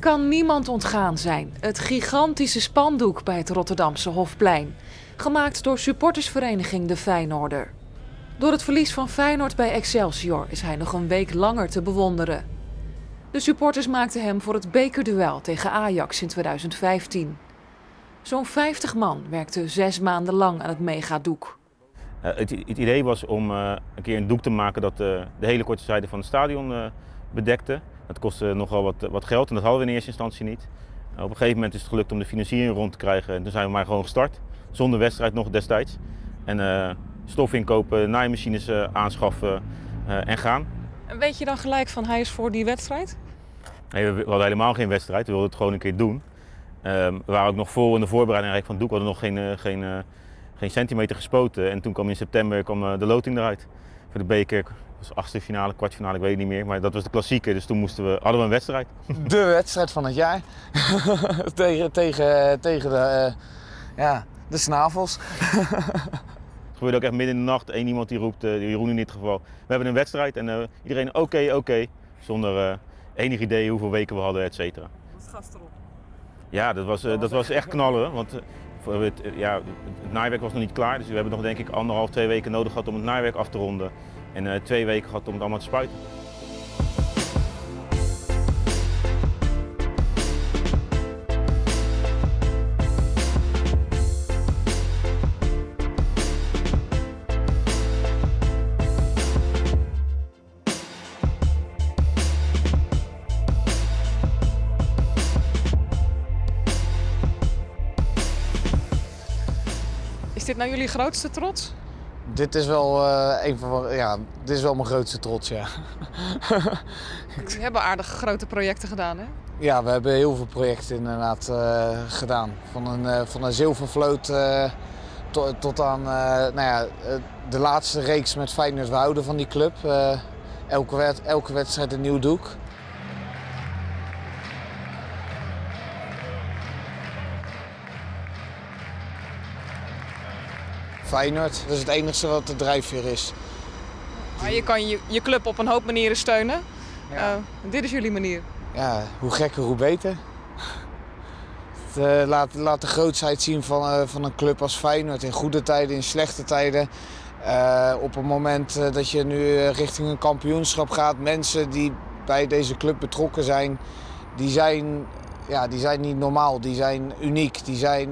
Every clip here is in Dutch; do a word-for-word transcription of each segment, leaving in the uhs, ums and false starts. kan niemand ontgaan zijn, het gigantische spandoek bij het Rotterdamse Hofplein. Gemaakt door supportersvereniging De Feyenoorder. Door het verlies van Feyenoord bij Excelsior is hij nog een week langer te bewonderen. De supporters maakten hem voor het bekerduel tegen Ajax in tweeduizend vijftien. Zo'n vijftig man werkte zes maanden lang aan het megadoek. Uh, het, het idee was om uh, een keer een doek te maken dat uh, de hele korte zijde van het stadion uh, bedekte. Dat kostte nogal wat, wat geld en dat hadden we in eerste instantie niet. Uh, op een gegeven moment is het gelukt om de financiering rond te krijgen en toen zijn we maar gewoon gestart. Zonder wedstrijd nog destijds. En uh, stof inkopen, naaimachines uh, aanschaffen uh, en gaan. En weet je dan gelijk van hij is voor die wedstrijd? Nee, we hadden helemaal geen wedstrijd, we wilden het gewoon een keer doen. Um, we waren ook nog vol in de voorbereiding van het doek, we hadden nog geen, geen, uh, geen centimeter gespoten. En toen kwam in september kwam, uh, de loting eruit voor de beker. Dat was achtste finale, kwartfinale, ik weet het niet meer. Maar dat was de klassieke, dus toen moesten we, hadden we een wedstrijd. De wedstrijd van het jaar. tegen tegen, tegen de, uh, ja, de snavels. Het gebeurde ook echt midden in de nacht. Eén iemand die roept, uh, Jeroen in dit geval, we hebben een wedstrijd. En uh, iedereen oké, okay, oké. Okay, zonder uh, enig idee hoeveel weken we hadden, et cetera. Wat is gas erop? Ja, dat was, dat was echt knallen, want het, ja, het naaiwerk was nog niet klaar, dus we hebben nog denk ik anderhalf, twee weken nodig gehad om het naaiwerk af te ronden en uh, twee weken gehad om het allemaal te spuiten. Is dit nou jullie grootste trots? Dit is wel, uh, een van, ja, dit is wel mijn grootste trots, ja. Jullie hebben aardig grote projecten gedaan, hè? Ja, we hebben heel veel projecten inderdaad uh, gedaan. Van een, uh, van een zilvervloot uh, to, tot aan uh, nou ja, uh, de laatste reeks met Feyenoord. We houden van die club. Uh, elke, wet, elke wedstrijd een nieuw doek. Feyenoord, dat is het enige wat de drijfveer is. Maar je kan je, je club op een hoop manieren steunen. Ja. Uh, dit is jullie manier. Ja, hoe gekker, hoe beter. Het, uh, laat, laat de grootsheid zien van, uh, van een club als Feyenoord. In goede tijden, in slechte tijden. Uh, op het moment uh, dat je nu richting een kampioenschap gaat. Mensen die bij deze club betrokken zijn, die zijn, ja, die zijn niet normaal. Die zijn uniek. Die zijn...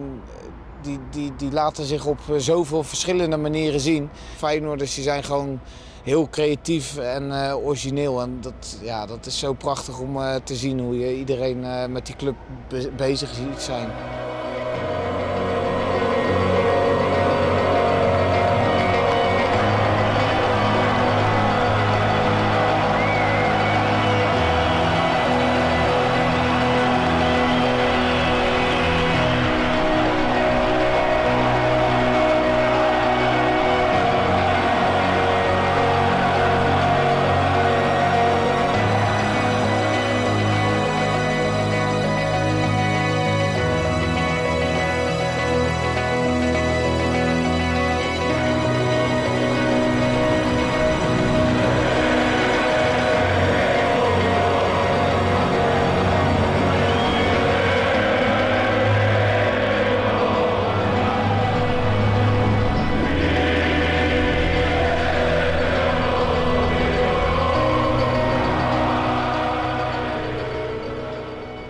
Die, die, die laten zich op zoveel verschillende manieren zien. Feyenoorders die zijn gewoon heel creatief en uh, origineel. En dat, ja, dat is zo prachtig om uh, te zien hoe je iedereen uh, met die club be bezig ziet zijn.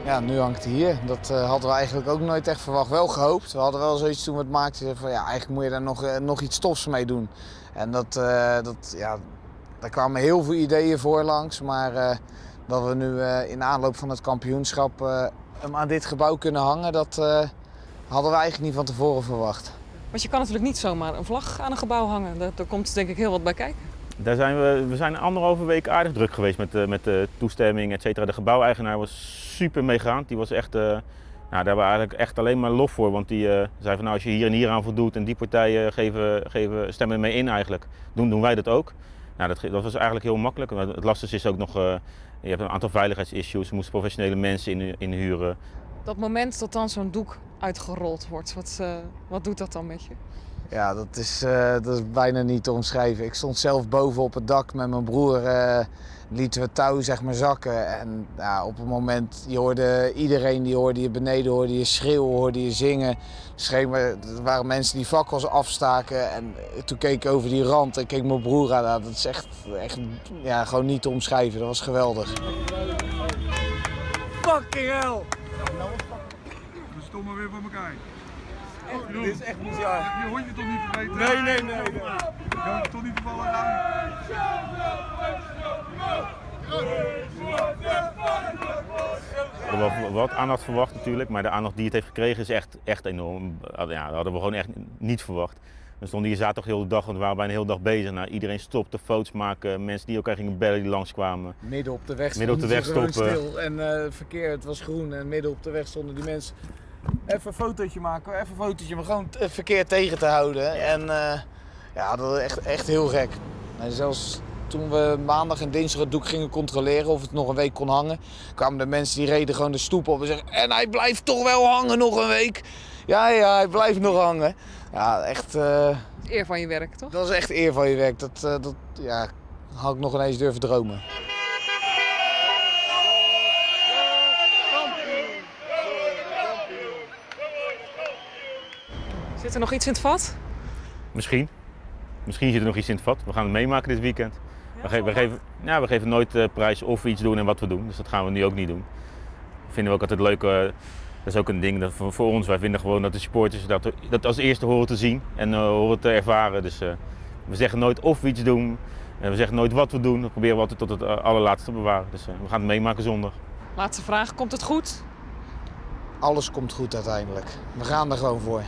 Ja, nu hangt hij hier. Dat uh, hadden we eigenlijk ook nooit echt verwacht. Wel gehoopt. We hadden wel zoiets toen we het maakten van ja, eigenlijk moet je daar nog, uh, nog iets tofs mee doen. En dat, uh, dat, ja, daar kwamen heel veel ideeën voor langs. Maar uh, dat we nu uh, in aanloop van het kampioenschap uh, hem aan dit gebouw kunnen hangen, dat uh, hadden we eigenlijk niet van tevoren verwacht. Want je kan natuurlijk niet zomaar een vlag aan een gebouw hangen. Daar, daar komt denk ik heel wat bij kijken. Daar zijn we, we zijn anderhalve week aardig druk geweest met, uh, met de toestemming, et cetera. De gebouweigenaar was super meegaand. Die was echt, uh, nou, daar hebben we eigenlijk echt alleen maar lof voor. Want die uh, zei van nou, als je hier en hier aan voldoet en die partijen geven, geven, stemmen mee in eigenlijk, doen, doen wij dat ook. Nou, dat, dat was eigenlijk heel makkelijk. Het lastigste is ook nog, uh, je hebt een aantal veiligheidsissues, we moesten professionele mensen in, inhuren. dat moment dat dan zo'n doek uitgerold wordt, wat, uh, wat doet dat dan met je? Ja, dat is, uh, dat is bijna niet te omschrijven. Ik stond zelf boven op het dak met mijn broer, uh, lieten we touw zeg maar zakken. En uh, op het moment, je hoorde iedereen, die hoorde je beneden, hoorde je schreeuwen, hoorde je zingen. Schreeuwen, er waren mensen die fakkels afstaken en toen keek ik over die rand en keek mijn broer aan. Dat is echt, echt ja, gewoon niet te omschrijven, dat was geweldig. Fucking hell! We stonden weer voor elkaar. Echt, dit is echt bizar. Je hondje toch niet vergeten? Nee, nee, nee. nee. Je hondje toch niet te vallen aan? We hadden wat aandacht verwacht natuurlijk, maar de aandacht die het heeft gekregen is echt, echt enorm. Ja, dat hadden we gewoon echt niet verwacht. We stonden hier zaterdag heel de dag, want we waren bijna heel de dag bezig. Nou, iedereen stopte, foto's maken, mensen die elkaar gingen bellen die langskwamen. Midden op de weg stonden, midden op de weg stonden stil en uh, verkeer, het was groen en midden op de weg stonden die mensen. Even een fotootje maken, even een fotootje, maar gewoon het verkeer tegen te houden. En uh, ja, dat was echt, echt heel gek. En zelfs toen we maandag en dinsdag het doek gingen controleren of het nog een week kon hangen, kwamen de mensen die reden gewoon de stoep op en zeggen: en hij blijft toch wel hangen nog een week. Ja, ja, hij blijft nog hangen. Ja, echt. Uh... Eer van je werk, toch? Dat is echt eer van je werk. Dat, uh, dat ja, had ik nog ineens durven dromen. Zit er nog iets in het vat? Misschien. Misschien zit er nog iets in het vat. We gaan het meemaken dit weekend. Ja, we, ge we, geven, ja, we geven nooit uh, prijs of we iets doen en wat we doen. Dus dat gaan we nu ook niet doen. Dat vinden we ook altijd leuk. Uh, dat is ook een ding dat voor, voor ons. Wij vinden gewoon dat de supporters dat, dat als eerste horen te zien en uh, horen te ervaren. Dus uh, we zeggen nooit of we iets doen. Uh, we zeggen nooit wat we doen. Dat proberen we altijd tot het uh, allerlaatste te bewaren. Dus uh, we gaan het meemaken zondag. Laatste vraag. Komt het goed? Alles komt goed uiteindelijk. We gaan er gewoon voor.